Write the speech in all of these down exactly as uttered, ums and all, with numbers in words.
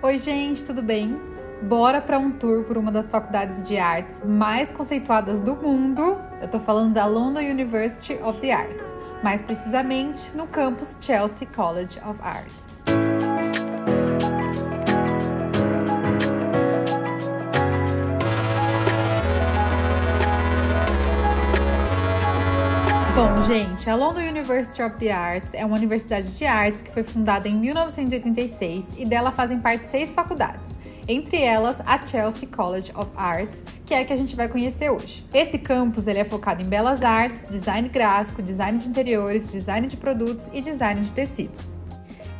Oi gente, tudo bem? Bora para um tour por uma das faculdades de artes mais conceituadas do mundo. Eu tô falando da London University of the Arts, mais precisamente no campus Chelsea College of Arts. Bom, gente, a London University of the Arts é uma universidade de artes que foi fundada em mil novecentos e oitenta e seis e dela fazem parte seis faculdades, entre elas a Chelsea College of Arts, que é a que a gente vai conhecer hoje. Esse campus ele é focado em belas artes, design gráfico, design de interiores, design de produtos e design de tecidos.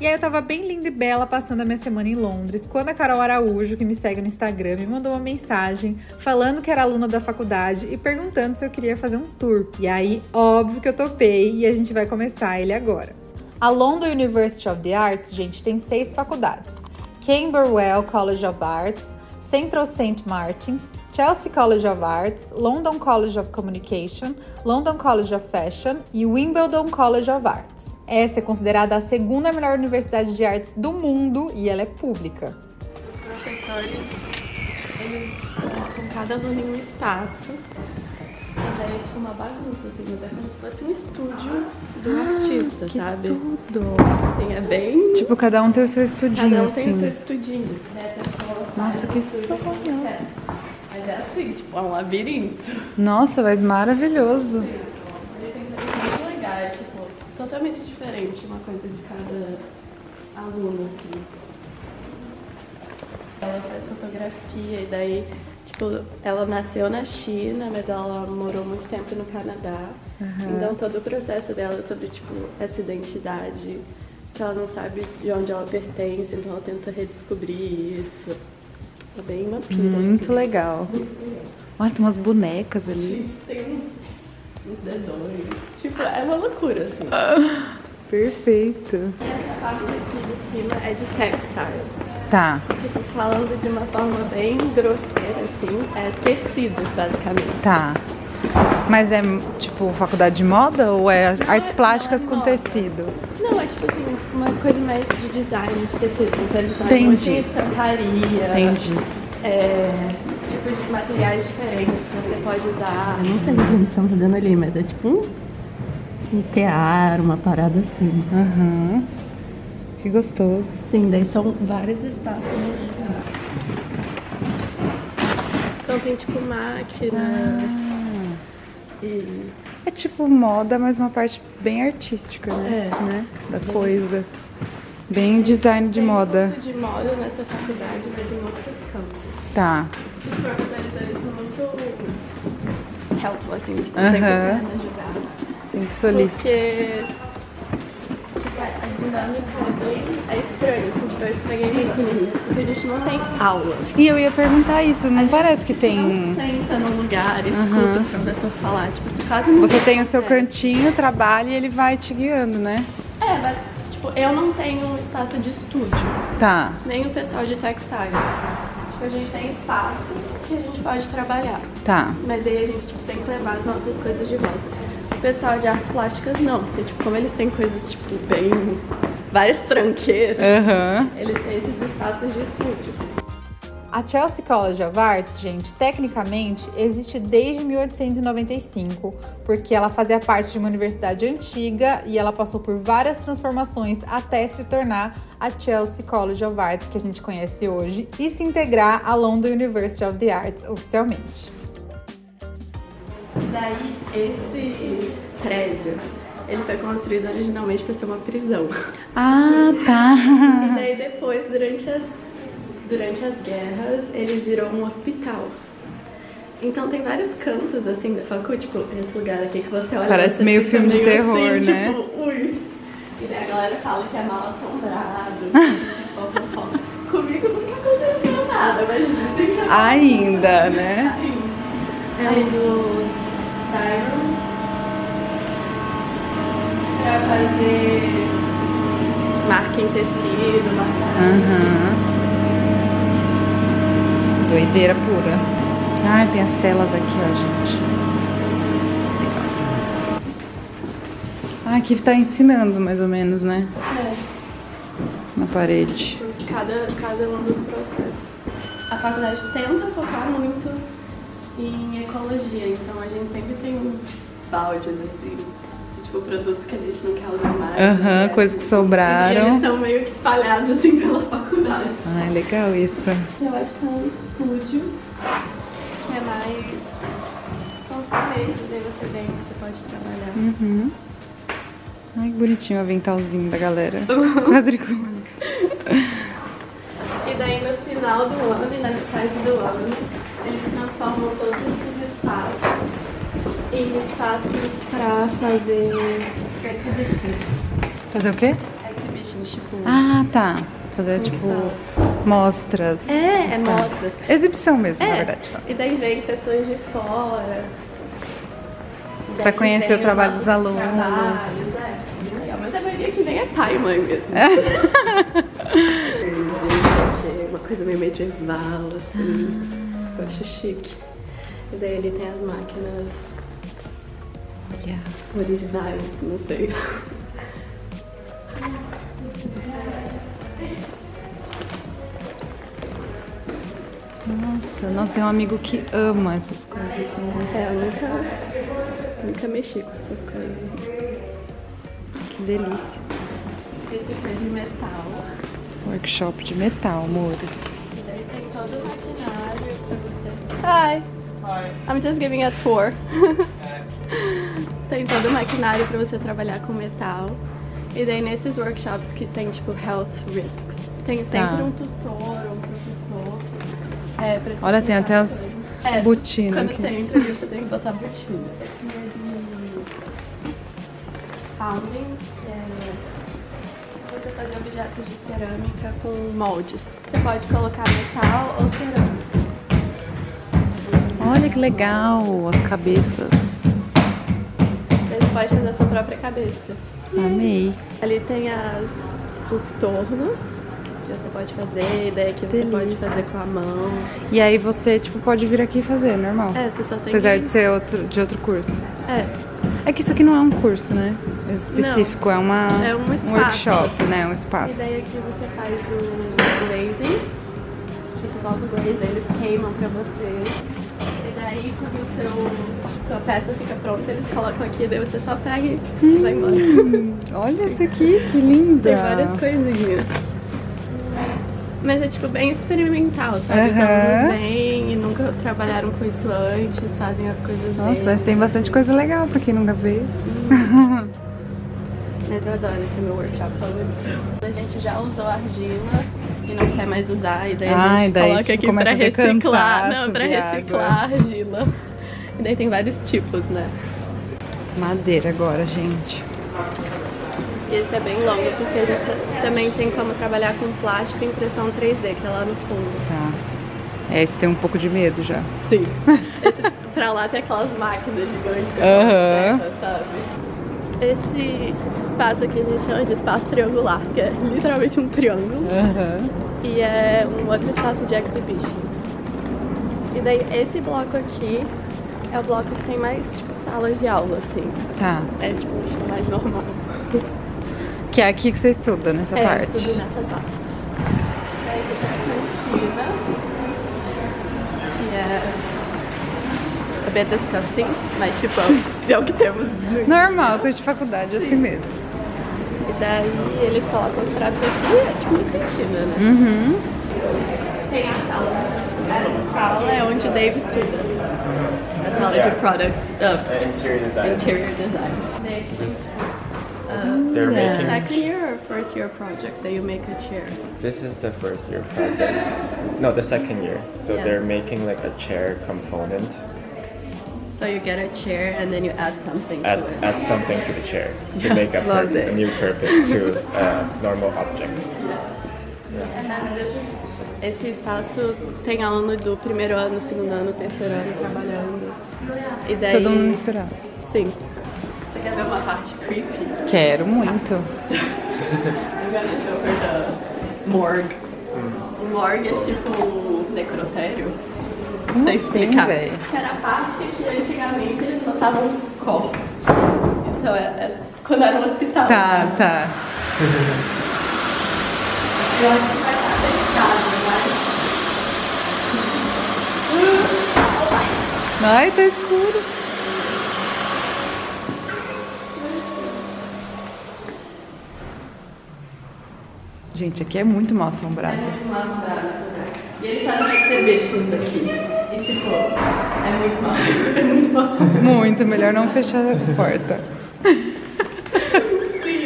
E aí eu tava bem linda e bela passando a minha semana em Londres, quando a Carol Araújo, que me segue no Instagram, me mandou uma mensagem falando que era aluna da faculdade e perguntando se eu queria fazer um tour. E aí, óbvio que eu topei e a gente vai começar ele agora. A London University of the Arts, gente, tem seis faculdades. Camberwell College of Arts, Central Saint Martins, Chelsea College of Arts, London College of Communication, London College of Fashion e Wimbledon College of Arts. Essa é considerada a segunda melhor universidade de artes do mundo e ela é pública. Os professores, eles colocam cada aluno em um espaço, mas aí fica uma bagunça, assim, é como se fosse um estúdio do ah, artista, que sabe? Tudo! Assim, é bem... Tipo, cada um tem o seu estudinho, cada um assim. Tem o seu estudinho. Né? Nossa, que sonho! Mas é assim, tipo, é um labirinto. Nossa, mas maravilhoso! Sim. Totalmente diferente, uma coisa de cada aluno, assim. Ela faz fotografia e daí, tipo, ela nasceu na China, mas ela morou muito tempo no Canadá. Uhum. Então todo o processo dela é sobre, tipo, essa identidade, que ela não sabe de onde ela pertence, então ela tenta redescobrir isso. É bem uma pira, muito assim. Legal. Muito legal. Olha, tem umas bonecas ali. Tem uns... os dedões, tipo, é uma loucura, assim. Ah, perfeito. Essa parte aqui de cima é de textiles. Tá. Tipo, falando de uma forma bem grosseira, assim, é tecidos, basicamente. Tá. Mas é, tipo, faculdade de moda ou é não, artes plásticas é com moda. Tecido? Não, é tipo assim, uma coisa mais de design de tecidos. Então eles usam muito em estamparia. Entendi. É... tipos de materiais diferentes que você pode usar. Eu não sei o que eles estão fazendo ali, mas é tipo um, um tear, uma parada assim. Uhum. Que gostoso. Sim, daí são vários espaços. Então tem tipo máquinas. Ah. E... é tipo moda, mas uma parte bem artística, né? É. Né? Da coisa. Bem design de moda. Tem curso de moda nessa faculdade, mas em outros campos. Tá. Os professores são muito helpful, assim, eles estão sempre tentando ajudar. Sempre solistas. Porque tipo, a dinâmica é estranha, tipo, eu estranhei muito, porque a gente não tem aula. E eu ia perguntar isso, não a parece que tem... não senta num lugar, escuta uhum. o professor falar, tipo, você quase não... Você tem o seu cantinho, trabalha e ele vai te guiando, né? É, mas, tipo, eu não tenho espaço de estúdio. Tá. Nem o pessoal de textiles. A gente tem espaços que a gente pode trabalhar. Tá. Mas aí a gente tipo, tem que levar as nossas coisas de volta. O pessoal de artes plásticas não, porque tipo, como eles têm coisas tipo bem... várias tranqueiras, uhum. eles têm esses espaços de estúdio. A Chelsea College of Arts, gente, tecnicamente existe desde mil oitocentos e noventa e cinco, porque ela fazia parte de uma universidade antiga e ela passou por várias transformações até se tornar a Chelsea College of Arts, que a gente conhece hoje, e se integrar à London University of the Arts oficialmente. Daí, esse prédio, ele foi construído originalmente para ser uma prisão. Ah, tá! E daí depois, durante as Durante as guerras, ele virou um hospital. Então tem vários cantos, assim, da faculdade, tipo, esse lugar aqui que você olha... Parece você meio filme meio de terror, assim, né? Tipo, ui! E daí a galera fala que é mal assombrado. Comigo nunca aconteceu nada, mas dizem que é mal ainda, assombrado. Né? Ainda. É um dos Tyrons pra fazer marca em tecido, massagem. Uhum. Doideira pura. Ah, tem as telas aqui, ó, gente. Ah, aqui tá ensinando, mais ou menos, né? É. Na parede. cada, cada um dos processos. A faculdade tenta focar muito em ecologia, então a gente sempre tem uns baldes, assim, de tipo, produtos que a gente não quer usar mais. Aham, uhum, né? Coisas que sobraram. E eles são meio que espalhados, assim, pela faculdade. Ah, legal isso. Eu acho que é um estúdio que é mais concreto, daí você vem, você pode trabalhar. Uhum. Ai, que bonitinho o aventalzinho da galera. Quadriculado. E daí no final do ano e na metade do ano, eles transformam todos esses espaços em espaços pra fazer exhibition. Fazer o quê? Exhibition, tipo... Ah, tá. Fazer, tipo, mostras. É, é mostras. Exibição mesmo, é. Na verdade. E daí vem pessoas de fora. Pra conhecer o trabalho dos alunos. Trabalhos, é. Mas a maioria que vem é pai e mãe mesmo. É. Uma coisa meio medieval, assim. Eu acho chique. E daí ele tem as máquinas... Olha. Tipo, originais, não sei. Nossa, nós tem um amigo que ama essas coisas também. É, eu nunca, nunca mexi com essas coisas. Que delícia. Esse aqui é de metal. Workshop de metal, amores. E daí tem todo o maquinário pra você... Hi! Hi! I'm just giving a tour. Tem todo o maquinário pra você trabalhar com metal. E daí nesses workshops que tem tipo health risks, tem sempre ah. um tutor, um professor. É, pra te Olha, tem até as é, botinas. Quando aqui. Você entra, você tem que botar botina. Aqui é de palming, que é você fazer objetos de cerâmica com moldes. Você pode colocar metal ou cerâmica. Olha que legal, as cabeças. Você pode fazer a sua própria cabeça. Amei. Ali tem as, os tornos. Você pode fazer, daí aqui você pode fazer com a mão. E aí você, tipo, pode vir aqui e fazer, normal. É, você só tem Apesar que... de ser outro, de outro curso. É. É que isso aqui não é um curso, né? Específico, não. é, uma, é um, um workshop, né? Um espaço. E daí aqui você faz o glazing. Você coloca o glazing, eles queimam pra você. E daí, quando o seu, sua peça fica pronta, eles colocam aqui, daí você só pega e hum, vai embora. Olha essa aqui, que linda! Tem várias coisinhas. Mas é tipo bem experimental, sabe? Uhum. Os alunos vêm e nunca trabalharam com isso antes, fazem as coisas Nossa, bem. Mas tem bastante coisa legal pra quem nunca fez. Uhum. Mas eu adoro esse meu workshop favorito. A gente já usou argila e não quer mais usar, e daí ah, a gente daí, coloca tipo, aqui pra reciclar. Não, pra reciclar a argila. E daí tem vários tipos, né? Madeira agora, gente. E esse é bem longo, porque a gente também tem como trabalhar com plástico e impressão três D, que é lá no fundo. Tá. É, esse tem um pouco de medo já. Sim. Esse, pra lá tem aquelas máquinas gigantes que uhum. cerca, sabe? Esse espaço aqui a gente chama de espaço triangular, que é literalmente um triângulo. Uhum. E é um outro espaço de exhibition. E daí esse bloco aqui é o bloco que tem mais tipo, salas de aula, assim. Tá. É tipo um estilo mais normal. Que é aqui que você estuda, nessa é, parte? Eu estudo nessa parte. Daí tem a cantina, que é a bit disgusting, mas tipo, é o que temos. Normal, coisa de faculdade, assim mesmo. E daí eles colocam os pratos aqui, é tipo uma cantina, né? Uhum. Tem a sala. Essa sala é onde o Dave estuda. A sala yeah. de product... Uh, interior design. Interior design. Daí Uh, They're yeah. making second year or first year project that you make a chair? This is the first year project. No, the second year. So yeah. they're making like a chair component. So you get a chair and then you add something add, to it. Add something to the chair to yeah. make a, pur a new purpose to a normal object. Yeah. Yeah. And then this is esse espaço tem aluno do primeiro ano, segundo ano, terceiro ano trabalhando. E daí, todo mundo misturado. Sim. Você quer ver uma parte creepy? Quero muito. I'm gonna show her the morgue. O morgue é tipo um necrotério. Como Sem assim, explicar. Véi? Que era a parte que antigamente eles botavam os corpos. Então é, é quando era um hospital. Tá, né? tá. E ela vai lá. Ai, tá escuro. Gente, aqui é muito mal assombrado. É muito mal assombrado, assombrado. E eles fazem cervejas aqui. E tipo, é muito mal. É muito mal assombrado. Muito, melhor não fechar a porta. Sim,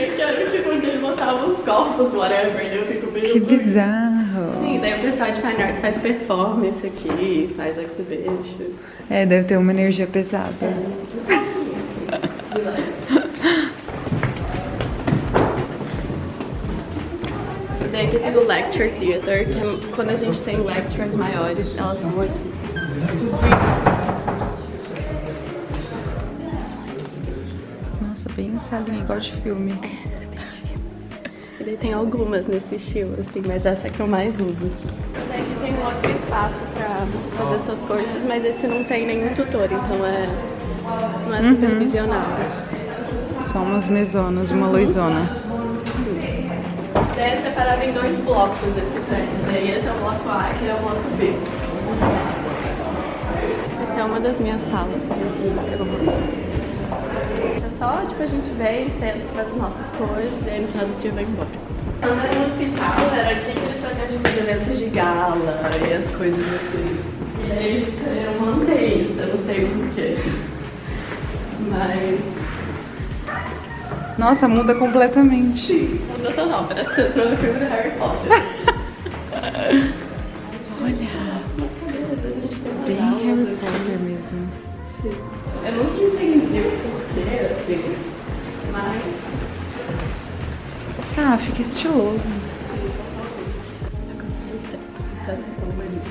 aqui era tipo onde eles botavam os corpos, whatever, né? Eu fico meio... Que bizarro. Sim, daí o pessoal de Fine Arts faz performance aqui, faz exhibition. É, deve ter uma energia pesada. É, assim, assim, daí aqui tem o Lecture Theater, que é quando a gente tem lectures maiores, elas são aqui. Nossa, bem salinha, igual de filme. É, é bem de filme. E daí tem algumas nesse estilo, assim, mas essa é que eu mais uso. Daí aqui tem um outro espaço pra você fazer suas coisas, mas esse não tem nenhum tutor, então é, não é supervisionado. Uhum. São umas mesonas, uma uhum. Luzona. É separado em dois blocos esse prédio, daí esse é o bloco A e é o bloco B. Essa é uma das minhas salas, mas eu vou é só, tipo, a gente vem, senta, faz as nossas coisas e aí no final do dia vai embora. Quando era no hospital, era aqui que eles faziam tipo, os eventos de gala e as coisas assim. E aí eu mantei isso, eu não sei porquê. Mas... Nossa, muda completamente. Sim, muda total, parece que você entrou no filme do Harry Potter. Olha, bem Harry Potter mesmo. Sim. Eu nunca entendi o porquê, assim, mas... Ah, fica estiloso. Eu gostei tanto, tá tão bonito.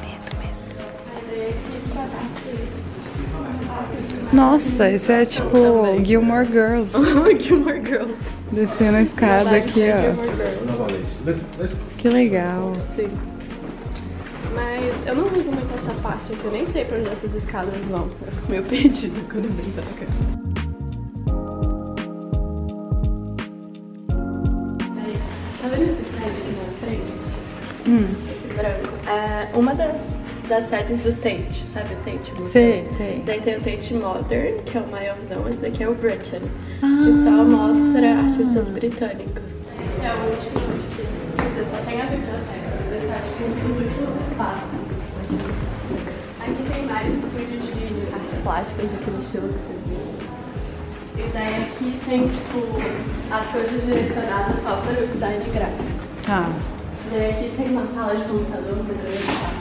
Bonito mesmo. Nossa, isso é tipo também. Gilmore Girls. Gilmore Girls. Descendo a escada aqui, ó. Que legal. Sim. Mas eu não uso muito essa parte aqui, eu nem sei pra onde essas escadas vão. Eu fico meio perdida quando vem pra cá. Aí, tá vendo esse prédio aqui na frente? Hum. Esse branco. É uma das... das sedes do Tate, sabe o Tate Modern? Sei, sei. Daí tem o Tate Modern, que é o maiorzão, esse daqui é o Britain, ah, que só mostra artistas britânicos. É o último, quer dizer, só tem a biblioteca, mas esse acho que é o último espaço. Aqui tem vários estúdios de artes plásticas daquele estilo que você viu. E daí aqui tem, tipo, as coisas direcionadas só para o design gráfico. Ah. E daí aqui tem uma sala de computador, mas eu ia falar.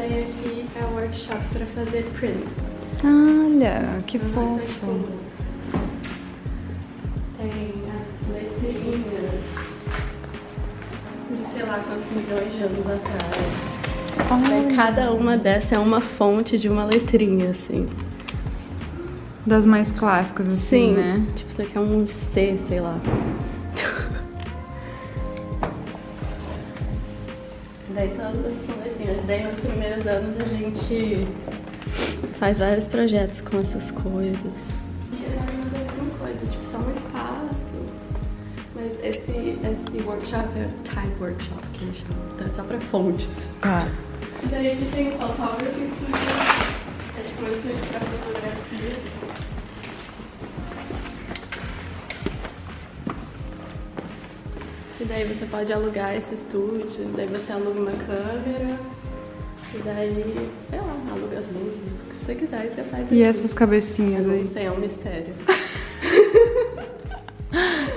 E aqui é um workshop para fazer prints. Olha, que fofo. Tem as letrinhas de sei lá quantos milhões de anos atrás. Daí cada uma dessas é uma fonte de uma letrinha, assim. Das mais clássicas, assim, sim, né? Tipo, isso aqui é um C, sei lá. Daí todas essas são letrinhas. Daí nos primeiros anos a gente faz vários projetos com essas coisas. E era uma coisa, tipo só um espaço. Mas esse, esse workshop é o Time Workshop que a gente chama. Então é só pra fontes. Ah. Daí aqui tem o Photography Studio. É tipo um estúdio pra fotografia. E daí você pode alugar esse estúdio, daí você aluga uma câmera, e daí, sei lá, aluga as luzes, o que você quiser, e você faz isso. E aqui. Essas cabecinhas eu aí? Não sei, é um mistério.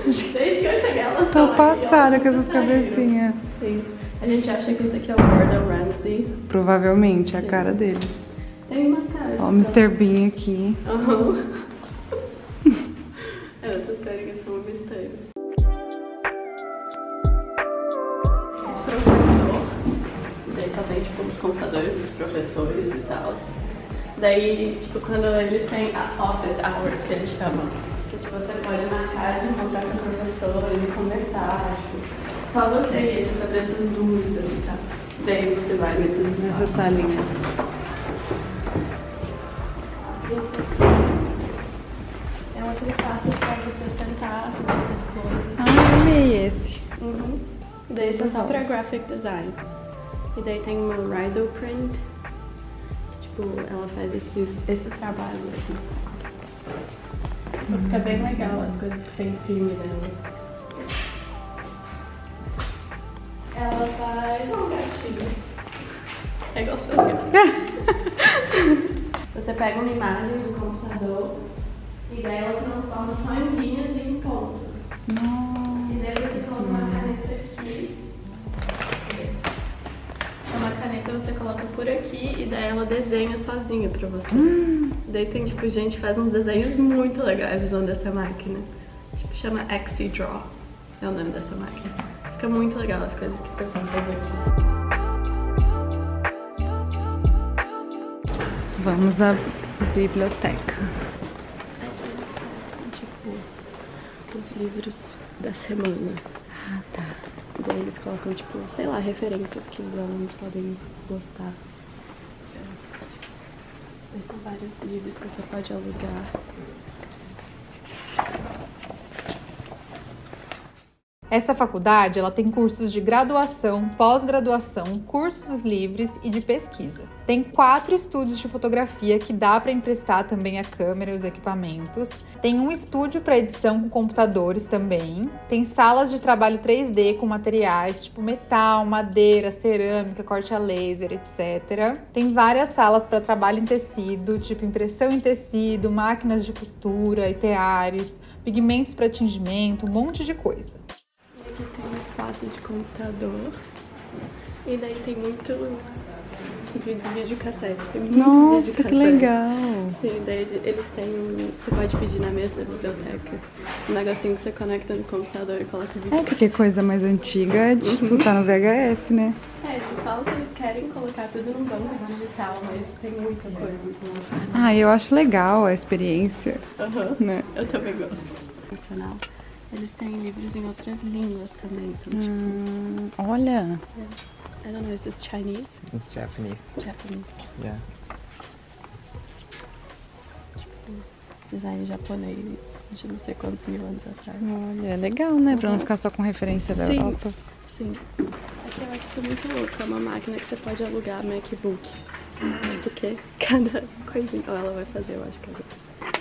Desde que eu cheguei, elas estão tô passada com essas cabecinhas. Sim, a gente acha que isso aqui é o Gordon Ramsay. Provavelmente, é a cara dele. Tem umas caras. Ó, o mister Bean aqui. Uhum. Essas carinhas são um mistério. Só tem tipo os computadores dos professores e tal. Daí, tipo, quando eles têm a office hours que eles chamam, que tipo, você pode marcar de encontrar seu professor e conversar, tipo, só você e ele sobre as suas dúvidas e tal. Daí você vai nesses nessa salinha. É um outro espaço pra você sentar, fazer suas coisas. Ah, eu amei esse. Uhum. Daí você vai pra graphic design. E daí tem uma risoprint, tipo, ela faz esse, esse trabalho assim. Hum. Fica bem legal as coisas que você imprime dela. Ela vai... Oh, gatinho. É igual seus gatos. Você pega uma imagem do computador e daí ela transforma só em linhas e em pontos. Nossa. E daí você coloca uma caneta aqui. Uma caneta você coloca por aqui e daí ela desenha sozinha pra você. Hum. Daí tem tipo gente que faz uns desenhos muito legais usando essa máquina. Tipo, chama AxiDraw. É o nome dessa máquina. Fica muito legal as coisas que o pessoal faz aqui. Vamos à biblioteca. Aqui eles colocam, tipo, os livros da semana. Ah, tá. E daí eles colocam, tipo, sei lá, referências que os alunos podem gostar. Esses são vários livros que você pode alugar. Essa faculdade, ela tem cursos de graduação, pós-graduação, cursos livres e de pesquisa. Tem quatro estúdios de fotografia que dá para emprestar também a câmera e os equipamentos. Tem um estúdio para edição com computadores também. Tem salas de trabalho três D com materiais tipo metal, madeira, cerâmica, corte a laser, etcétera. Tem várias salas para trabalho em tecido, tipo impressão em tecido, máquinas de costura, iteares, pigmentos para tingimento, um monte de coisa. Aqui tem um espaço de computador e daí tem muitos videocassete. Tem muito Nossa, videocassete. Que legal! Sim, daí eles têm, você pode pedir na mesa da biblioteca um negocinho que você conecta no computador e coloca vídeo. É, porque coisa mais antiga é tipo, tá no V H S, né? É, eles falam que eles querem colocar tudo num banco digital, mas tem muita coisa. Ah, eu acho legal a experiência. Aham, uhum. Né? Eu também gosto. Profissional. Eles têm livros em outras línguas também, então, hum, tipo... Olha! I don't know, is this Chinese? It's Japanese. Japanese. Yeah. Tipo, design japonês de não sei quantos mil anos atrás. Olha, legal, né? Uhum. Pra não ficar só com referência da Sim. Europa. Sim. Aqui eu acho isso muito louco. É uma máquina que você pode alugar MacBook. Uhum. Porque cada coisinha ela vai fazer, eu acho que é.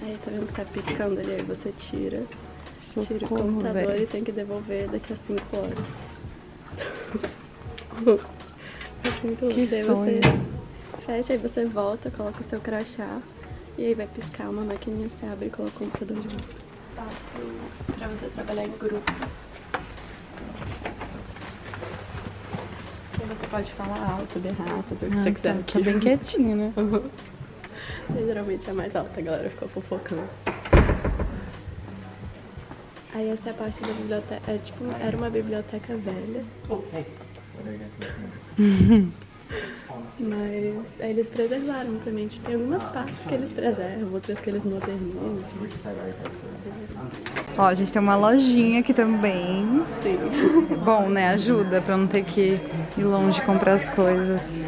Aí tá vendo que tá piscando ali, aí você tira, Socorro, tira o computador velho. E tem que devolver daqui a cinco horas. Acho muito louco. Que sonho. Você fecha, aí você volta, coloca o seu crachá e aí vai piscar uma maquininha, você abre e coloca o computador de novo. Espaço pra você trabalhar em grupo. Aí você pode falar alto, berrar, fazer o que ah, você quiser. Tá, tá bem quietinho, né? Uhum. Eu, geralmente é mais alta, a galera fica fofocando. Aí essa é a parte da biblioteca, é, tipo, era uma biblioteca velha. Mas aí eles preservaram também, tem algumas partes que eles preservam, outras que eles modernizam. Ó, a gente tem uma lojinha aqui também. Sim. Bom, né, ajuda pra não ter que ir longe comprar as coisas.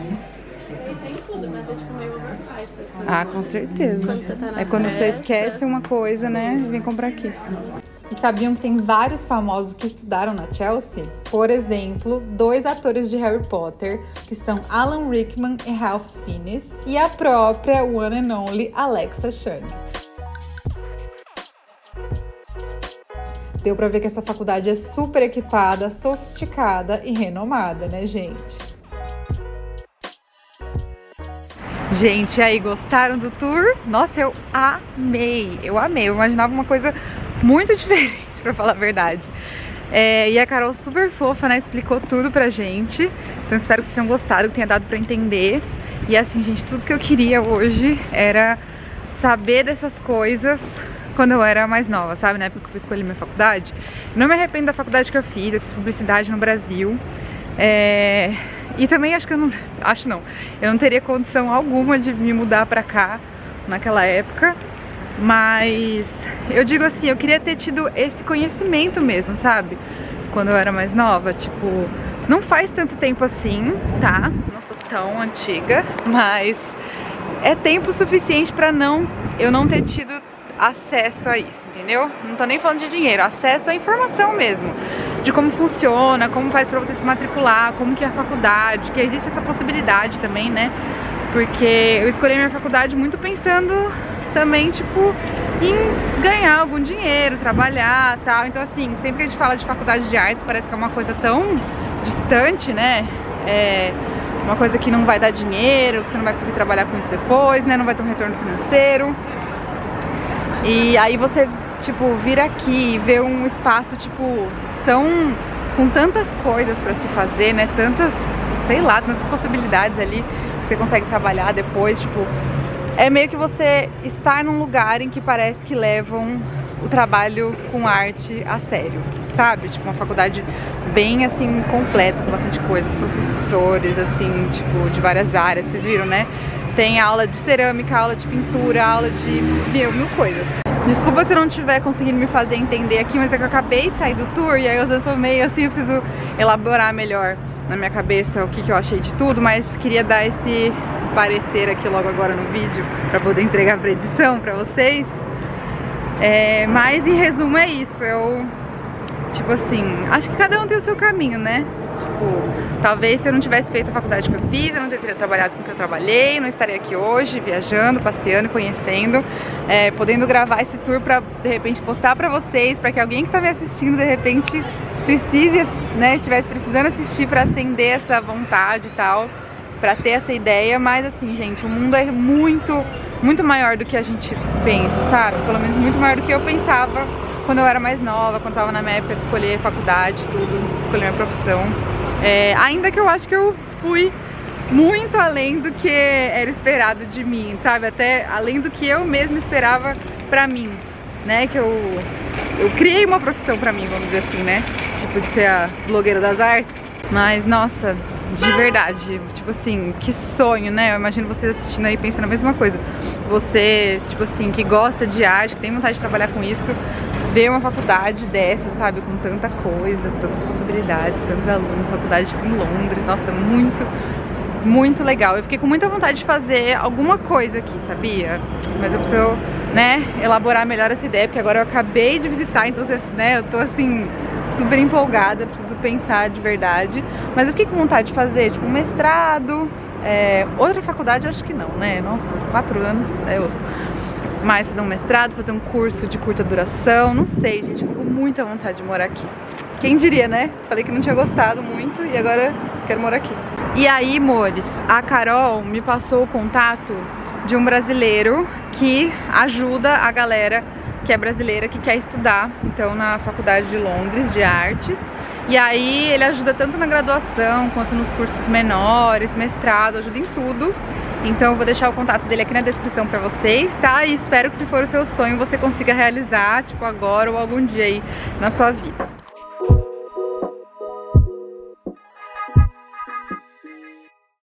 Tem tudo, mas é tipo meio overpriced. Assim. Ah, com certeza. Quando você tá na é quando festa. Você esquece uma coisa, né? Vem comprar aqui. E sabiam que tem vários famosos que estudaram na Chelsea? Por exemplo, dois atores de Harry Potter, que são Alan Rickman e Ralph Fiennes, e a própria one and only Alexa Chung. Deu pra ver que essa faculdade é super equipada, sofisticada e renomada, né, gente? Gente, e aí, gostaram do tour? Nossa, eu amei, eu amei, eu imaginava uma coisa muito diferente, pra falar a verdade. É, e a Carol super fofa, né, explicou tudo pra gente, então espero que vocês tenham gostado, que tenha dado pra entender. E assim, gente, tudo que eu queria hoje era saber dessas coisas quando eu era mais nova, sabe, na época que eu fui escolher minha faculdade. Não me arrependo da faculdade que eu fiz, eu fiz publicidade no Brasil. É... E também acho que eu não... Acho não. Eu não teria condição alguma de me mudar pra cá naquela época. Mas eu digo assim, eu queria ter tido esse conhecimento mesmo, sabe? Quando eu era mais nova, tipo... Não faz tanto tempo assim, tá? Não sou tão antiga, mas... É tempo suficiente pra não... Eu não ter tido acesso a isso, entendeu? Não tô nem falando de dinheiro, acesso à informação mesmo. de como funciona, como faz pra você se matricular, como que é a faculdade, que existe essa possibilidade também, né? Porque eu escolhi minha faculdade muito pensando também, tipo, em ganhar algum dinheiro, trabalhar e tal. Então, assim, sempre que a gente fala de faculdade de artes, parece que é uma coisa tão distante, né? É uma coisa que não vai dar dinheiro, que você não vai conseguir trabalhar com isso depois, né? Não vai ter um retorno financeiro. E aí você, tipo, vir aqui e ver um espaço, tipo, tão... com tantas coisas pra se fazer, né? Tantas, sei lá, tantas possibilidades ali que você consegue trabalhar depois, tipo... É meio que você estar num lugar em que parece que levam o trabalho com arte a sério, sabe? Tipo, uma faculdade bem, assim, completa, com bastante coisa, professores, assim, tipo, de várias áreas, vocês viram, né? Tem aula de cerâmica, aula de pintura, aula de mil, mil coisas. Desculpa se eu não estiver conseguindo me fazer entender aqui, mas é que eu acabei de sair do tour e aí eu tô meio assim, eu preciso elaborar melhor na minha cabeça o que, que eu achei de tudo, mas queria dar esse parecer aqui logo agora no vídeo pra poder entregar pra edição pra vocês. É, mas em resumo é isso, eu, tipo assim, acho que cada um tem o seu caminho, né? Tipo, talvez se eu não tivesse feito a faculdade que eu fiz, eu não teria trabalhado com o que eu trabalhei, não estaria aqui hoje, viajando, passeando, conhecendo, é, podendo gravar esse tour pra, de repente, postar pra vocês, pra que alguém que tá me assistindo, de repente, precise, né, estivesse precisando assistir pra acender essa vontade e tal, pra ter essa ideia. Mas assim, gente, o mundo é muito, muito maior do que a gente pensa, sabe? Pelo menos muito maior do que eu pensava quando eu era mais nova, quando tava na minha época de escolher faculdade, tudo, escolher minha profissão. É, ainda que eu acho que eu fui muito além do que era esperado de mim, sabe? Até além do que eu mesma esperava pra mim, né? Que eu, eu criei uma profissão pra mim, vamos dizer assim, né? Tipo, de ser a blogueira das artes. Mas, nossa... de verdade, tipo assim, que sonho, né? Eu imagino vocês assistindo aí pensando a mesma coisa. Você, tipo assim, que gosta de arte, que tem vontade de trabalhar com isso, ver uma faculdade dessa, sabe? Com tanta coisa, tantas possibilidades, tantos alunos, faculdade em Londres, nossa, muito, muito legal. Eu fiquei com muita vontade de fazer alguma coisa aqui, sabia? Mas eu preciso, né, elaborar melhor essa ideia, porque agora eu acabei de visitar, então, né, eu tô assim... super empolgada, preciso pensar de verdade. Mas eu fiquei com vontade de fazer, tipo, um mestrado, é, outra faculdade acho que não, né? Nossa, quatro anos é osso. Mas fazer um mestrado, fazer um curso de curta duração, não sei, gente, fico com muita vontade de morar aqui. Quem diria, né? Falei que não tinha gostado muito e agora quero morar aqui. E aí, amores, a Carol me passou o contato de um brasileiro que ajuda a galera que é brasileira, que quer estudar, então, na Faculdade de Londres de Artes. E aí ele ajuda tanto na graduação quanto nos cursos menores, mestrado, ajuda em tudo. Então eu vou deixar o contato dele aqui na descrição pra vocês, tá? E espero que, se for o seu sonho, você consiga realizar, tipo, agora ou algum dia aí na sua vida.